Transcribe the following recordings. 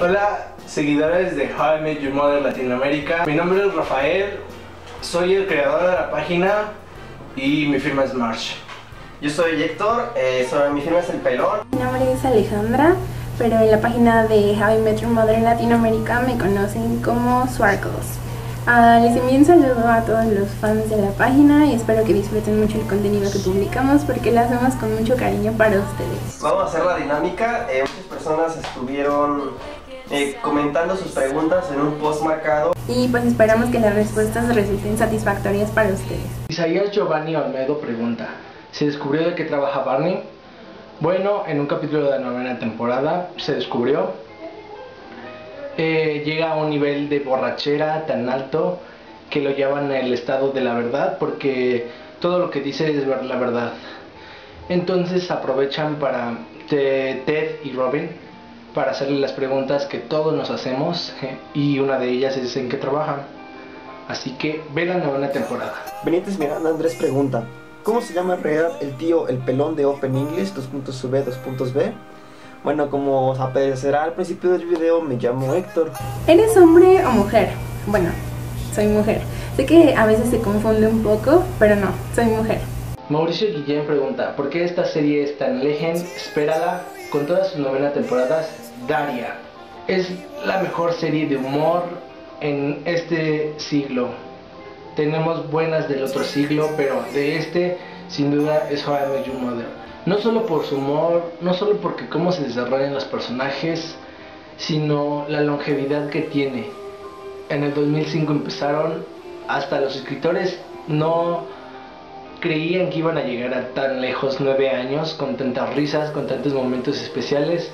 Hola, seguidores de How I Met Your Mother Latinoamérica. Mi nombre es Rafael, soy el creador de la página y mi firma es March. Yo soy Héctor, mi firma es El Pelón. Mi nombre es Alejandra, pero en la página de How I Met Your Mother Latinoamérica me conocen como Swarkles. Les envío un saludo a todos los fans de la página y espero que disfruten mucho el contenido que publicamos porque lo hacemos con mucho cariño para ustedes. Vamos a hacer la dinámica. Muchas personas estuvieron comentando sus preguntas en un post marcado. Y pues esperamos que las respuestas resulten satisfactorias para ustedes. Isaías Giovanni Olmedo pregunta, ¿se descubrió de qué trabaja Barney? Bueno, en un capítulo de la 9ª temporada se descubrió. Llega a un nivel de borrachera tan alto que lo llevan al estado de la verdad porque todo lo que dice es la verdad. Entonces aprovechan para Ted y Robin para hacerle las preguntas que todos nos hacemos y una de ellas es en qué trabajan. Así que ve la 9ª temporada. Benítez Miranda Andrés pregunta, ¿cómo se llama en realidad el tío El Pelón de Open English 2.b? Bueno, como os aparecerá al principio del video, me llamo Héctor. ¿Eres hombre o mujer? Bueno, soy mujer. Sé que a veces se confunde un poco, pero no, soy mujer. Mauricio Guillén pregunta, ¿por qué esta serie es tan legend? Espérala con todas sus 9 temporadas. Daria es la mejor serie de humor en este siglo. Tenemos buenas del otro siglo, pero de este sin duda es How I Met Your Mother. No solo por su humor, no solo porque cómo se desarrollan los personajes, sino la longevidad que tiene. En el 2005 empezaron, hasta los escritores no creían que iban a llegar a tan lejos. 9 años, con tantas risas, con tantos momentos especiales,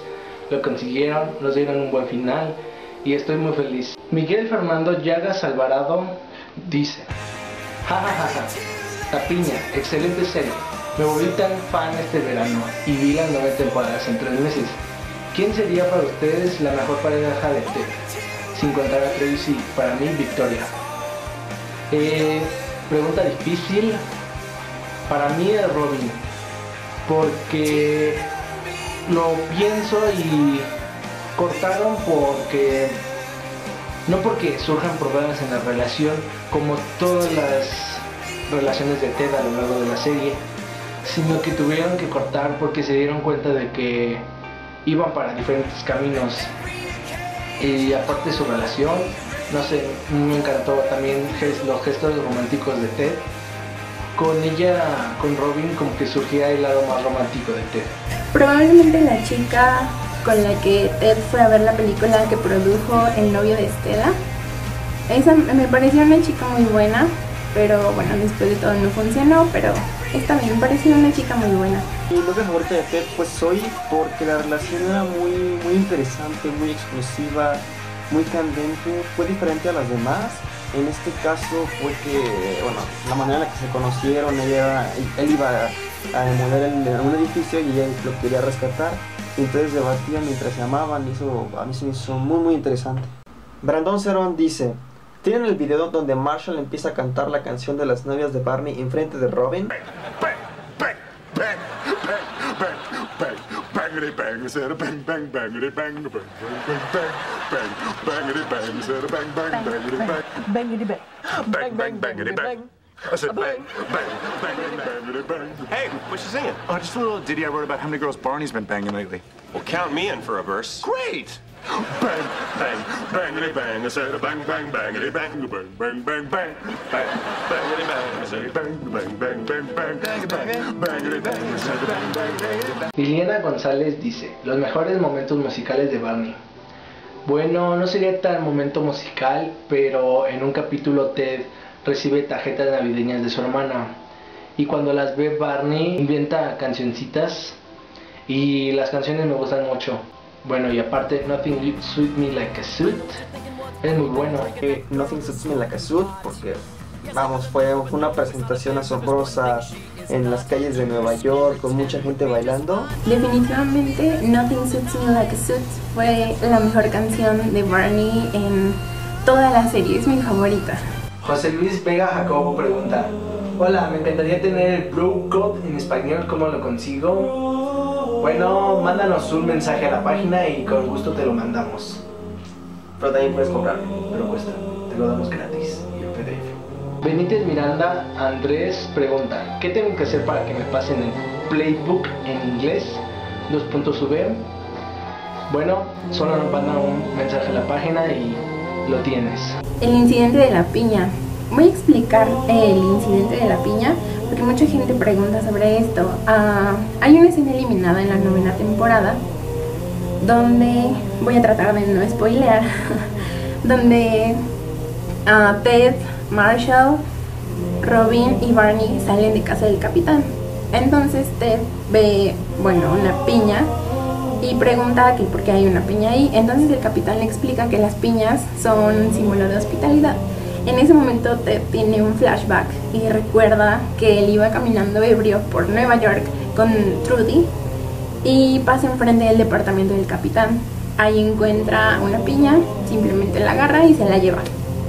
lo consiguieron, nos dieron un buen final y estoy muy feliz. Miguel Fernando Llagas Alvarado dice, jajajaja, La Piña, excelente serie, me volví tan fan este verano y vi las 9 temporadas en 3 meses. ¿Quién sería para ustedes la mejor pareja de té? Sin contar a Tracy, para mí Victoria. Pregunta difícil. Para mí es Robin, porque lo pienso y cortaron porque, no porque surjan problemas en la relación, como todas las relaciones de Ted a lo largo de la serie, sino que tuvieron que cortar porque se dieron cuenta de que iban para diferentes caminos. Y aparte su relación, no sé, me encantó también los gestos románticos de Ted. Con ella, con Robin, como que surgía el lado más romántico de Ted. Probablemente la chica con la que Ted fue a ver la película que produjo el novio de Estela. Esa me pareció una chica muy buena, pero bueno, después de todo no funcionó, pero esta me pareció una chica muy buena. Mi novia favorita de Ted fue Zoe, porque la relación era muy interesante, muy explosiva, muy candente, fue diferente a las demás. En este caso fue que, bueno, la manera en la que se conocieron, él iba a demoler un edificio y ella lo quería rescatar, y entonces debatían mientras se amaban, y eso a mí se me hizo muy interesante. Brandon Cerón dice, ¿tienen el video donde Marshall empieza a cantar la canción de las novias de Barney en frente de Robin? Hey, what's she singing? Oh, just a little ditty I wrote about how many girls Barney's been banging lately. Well, count me in for a verse. Great! Bang, bang, bangity bang. I said a bang, bang, bangity bang, bang, bang, bang, bang, bangity bang. I said bang, bang, bang, bang, bang, bang, bangity bang. I said bang, bang, bang. Liliana González dice, los mejores momentos musicales de Barney. Bueno, no sería tan momento musical, pero en un capítulo Ted recibe tarjetas navideñas de su hermana y cuando las ve Barney inventa cancioncitas y las canciones me gustan mucho. Bueno, y aparte, Nothing Suits Me Like a Suit es muy bueno. Nothing Suits Me Like a Suit porque, vamos, fue una presentación asombrosa en las calles de Nueva York con mucha gente bailando. Definitivamente, Nothing Suits Me Like a Suit fue la mejor canción de Barney en toda la serie, es mi favorita. José Luis Vega Jacobo pregunta, hola, me encantaría tener el Bro Code en español, ¿cómo lo consigo? Bueno, mándanos un mensaje a la página y con gusto te lo mandamos. Pero también puedes comprarlo, pero cuesta. Te lo damos gratis y el PDF. Benítez Miranda Andrés pregunta, ¿qué tengo que hacer para que me pasen el playbook en inglés? .ub. Bueno, solo nos manda un mensaje a la página y lo tienes. El incidente de la piña. Voy a explicar el incidente de la piña porque mucha gente pregunta sobre esto. Hay una escena eliminada en la 9ª temporada donde, voy a tratar de no spoilear, donde Ted, Marshall, Robin y Barney salen de casa del capitán. Entonces Ted ve, bueno, una piña y pregunta que por qué hay una piña ahí. Entonces el capitán le explica que las piñas son símbolo de hospitalidad. En ese momento Ted tiene un flashback y recuerda que él iba caminando ebrio por Nueva York con Trudy y pasa enfrente del departamento del capitán. Ahí encuentra una piña, simplemente la agarra y se la lleva.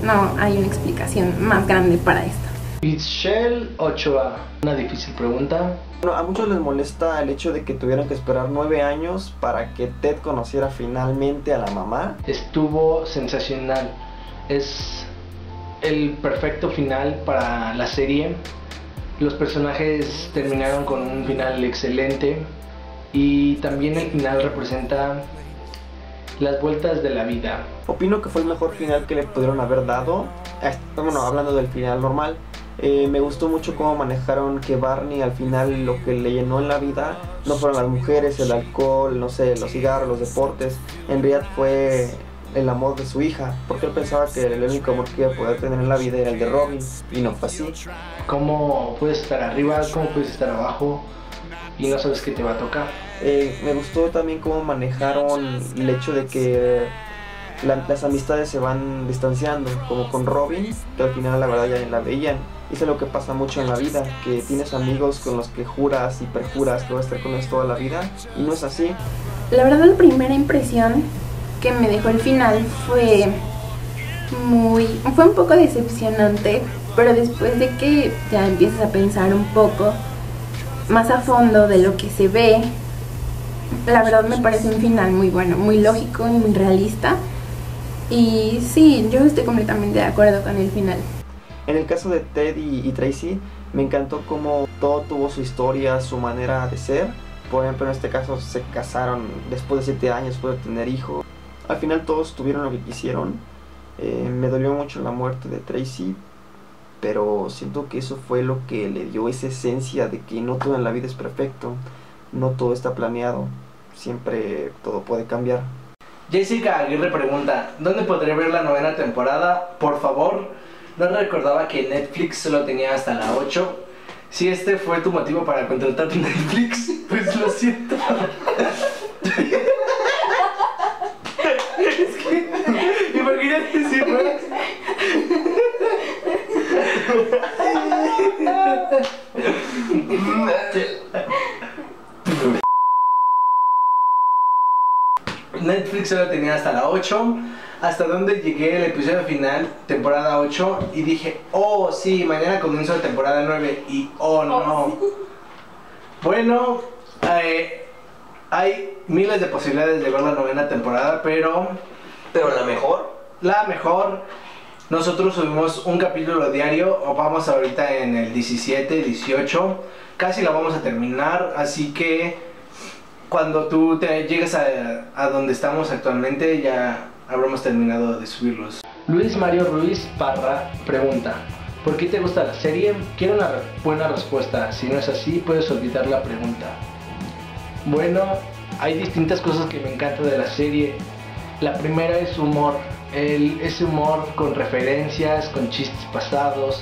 No hay una explicación más grande para esto. Mitchell Ochoa, una difícil pregunta. Bueno, a muchos les molesta el hecho de que tuvieron que esperar 9 años para que Ted conociera finalmente a la mamá. Estuvo sensacional, es el perfecto final para la serie. Los personajes terminaron con un final excelente y también el final representa las vueltas de la vida. Opino que fue el mejor final que le pudieron haber dado. Bueno, hablando del final normal, me gustó mucho cómo manejaron que Barney al final lo que le llenó en la vida no fueron las mujeres, el alcohol, no sé, los cigarros, los deportes. En realidad fue el amor de su hija, porque él pensaba que el único amor que iba a poder tener en la vida era el de Robin, y no fue así. ¿Cómo puedes estar arriba? ¿Cómo puedes estar abajo? Y no sabes qué te va a tocar. Me gustó también cómo manejaron el hecho de que las amistades se van distanciando, como con Robin, que al final la verdad ya ni la veían. Y eso es lo que pasa mucho en la vida, que tienes amigos con los que juras y perjuras que vas a estar con ellos toda la vida, y no es así. La verdad, la primera impresión que me dejó el final fue un poco decepcionante, pero después de que ya empiezas a pensar un poco más a fondo de lo que se ve, la verdad me parece un final muy bueno, muy lógico y muy realista. Y sí, yo estoy completamente de acuerdo con el final. En el caso de Ted y Tracy, me encantó cómo todo tuvo su historia, su manera de ser. Por ejemplo, en este caso se casaron después de 7 años, después de tener hijos. Al final todos tuvieron lo que quisieron. Me dolió mucho la muerte de Tracy, pero siento que eso fue lo que le dio esa esencia de que no todo en la vida es perfecto, no todo está planeado, siempre todo puede cambiar. Jessica Aguirre pregunta, ¿dónde podré ver la 9ª temporada? Por favor, no recordaba que Netflix solo tenía hasta la 8. Si este fue tu motivo para contratar Netflix, pues lo siento. Es que, imagínate si fue. Netflix solo tenía hasta la 8, hasta donde llegué el episodio final, temporada 8, y dije, oh sí, mañana comienzo la temporada 9, y oh no. Bueno, hay miles de posibilidades de ver la 9ª temporada, pero la mejor. La mejor. Nosotros subimos un capítulo diario, o vamos ahorita en el 17, 18, casi la vamos a terminar, así que cuando tú te llegues a donde estamos actualmente ya habremos terminado de subirlos. Luis Mario Ruiz Parra pregunta, ¿por qué te gusta la serie? Quiero una buena respuesta, si no es así puedes olvidar la pregunta. Bueno, hay distintas cosas que me encantan de la serie. La primera es humor, ese humor con referencias, con chistes pasados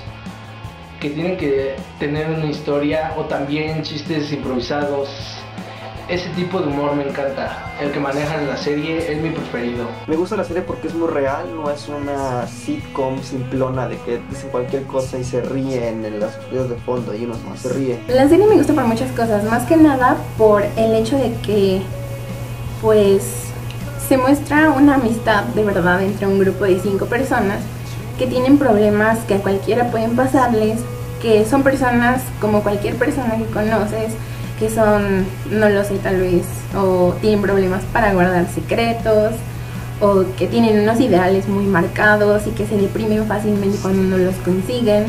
que tienen que tener una historia, o también chistes improvisados. Ese tipo de humor me encanta, el que manejan en la serie es mi preferido. Me gusta la serie porque es muy real, no es una sitcom simplona de que dicen cualquier cosa y se ríen en los videos de fondo y uno más se ríe. La serie me gusta por muchas cosas, más que nada por el hecho de que pues se muestra una amistad de verdad entre un grupo de 5 personas que tienen problemas que a cualquiera pueden pasarles, que son personas como cualquier persona que conoces, que son, no lo sé, tal vez, o tienen problemas para guardar secretos, o que tienen unos ideales muy marcados y que se deprimen fácilmente cuando no los consiguen,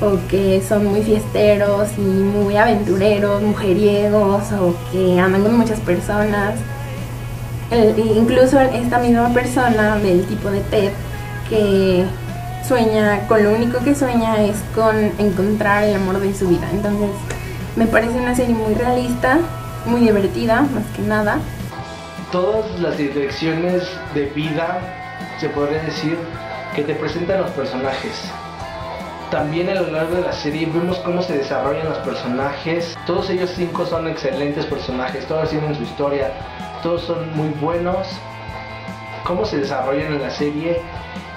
o que son muy fiesteros y muy aventureros, mujeriegos, o que andan con muchas personas. Incluso esta misma persona del tipo de Ted que sueña, con lo único que sueña es con encontrar el amor de su vida. Entonces me parece una serie muy realista, muy divertida, más que nada. Todas las direcciones de vida, se podría decir, que te presentan los personajes. También a lo largo de la serie vemos cómo se desarrollan los personajes. Todos ellos cinco son excelentes personajes, todos tienen su historia, todos son muy buenos. Cómo se desarrollan en la serie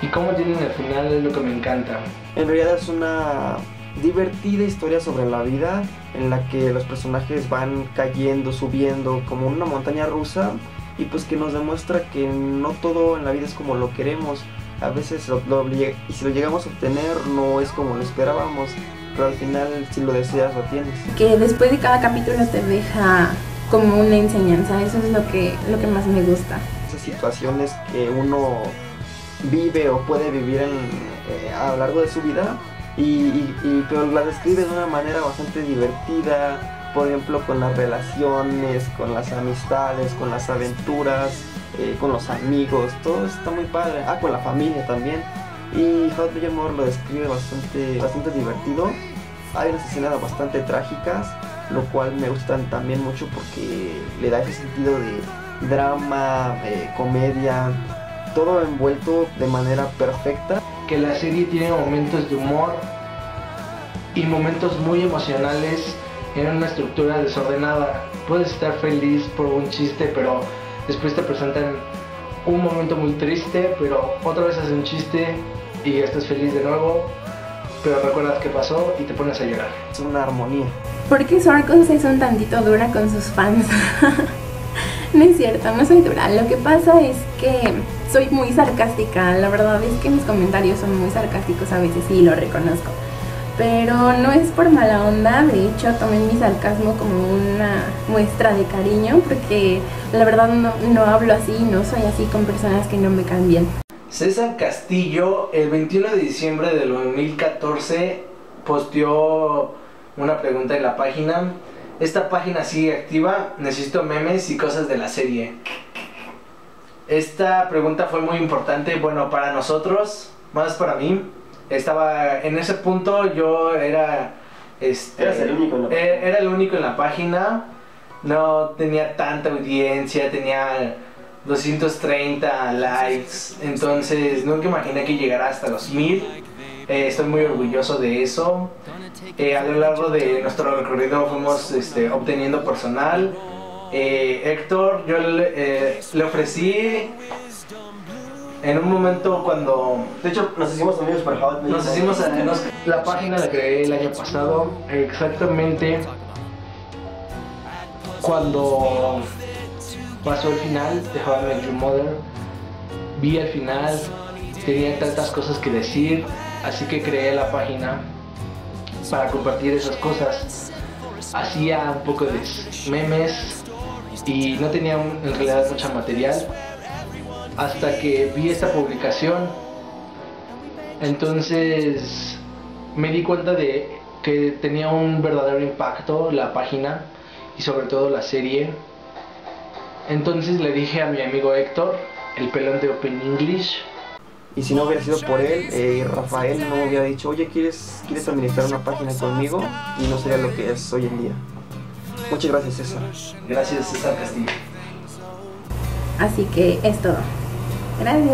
y cómo tienen el final es lo que me encanta. En realidad es una divertida historia sobre la vida en la que los personajes van cayendo, subiendo como una montaña rusa, y pues que nos demuestra que no todo en la vida es como lo queremos. A veces y si lo llegamos a obtener no es como lo esperábamos, pero al final si lo deseas lo tienes. Que después de cada capítulo te deja como una enseñanza, eso es lo que más me gusta. Esas situaciones que uno vive o puede vivir a lo largo de su vida, pero las describe de una manera bastante divertida, por ejemplo con las relaciones, con las amistades, con las aventuras, con los amigos, todo está muy padre. Ah, con la familia también. Y How I Met Your Mother lo describe bastante divertido. Hay unas escenas bastante trágicas, lo cual me gustan también mucho porque le da ese sentido de drama, comedia, todo envuelto de manera perfecta. Que la serie tiene momentos de humor y momentos muy emocionales en una estructura desordenada. Puedes estar feliz por un chiste, pero después te presentan un momento muy triste, pero otra vez haces un chiste y estás feliz de nuevo, pero recuerdas qué pasó y te pones a llorar. Es una armonía. ¿Por qué Swarkles es un tantito dura con sus fans? No es cierto, no soy dura. Lo que pasa es que soy muy sarcástica. La verdad es que mis comentarios son muy sarcásticos a veces, sí, lo reconozco. Pero no es por mala onda, de hecho tomé mi sarcasmo como una muestra de cariño, porque la verdad no hablo así, no soy así con personas que no me caen bien. César Castillo, el 21 de diciembre de 2014, posteó una pregunta en la página. Esta página sigue activa, necesito memes y cosas de la serie. Esta pregunta fue muy importante, bueno, para nosotros, más para mí. Estaba en ese punto, yo era era el único en la página, no tenía tanta audiencia, tenía 230 likes, entonces nunca imaginé que llegara hasta los 1000. Estoy muy orgulloso de eso. A lo largo de nuestro recorrido fuimos obteniendo personal. Héctor, yo le ofrecí en un momento cuando... De hecho, nos hicimos amigos por How I Met Your Mother. Nos hicimos amigos. La página la creé el año pasado, exactamente cuando pasó el final de How I Met Your Mother. Vi el final, tenía tantas cosas que decir, así que creé la página para compartir esas cosas. Hacía un poco de memes y no tenía en realidad mucho material, hasta que vi esta publicación. Entonces me di cuenta de que tenía un verdadero impacto la página y sobre todo la serie. Entonces le dije a mi amigo Héctor, el pelón de Open English, y si no hubiera sido por él, Rafael no me hubiera dicho, oye, ¿quieres administrar una página conmigo? Y no sería lo que es hoy en día. Muchas gracias, César. Gracias, César Castillo. Así que es todo. Gracias.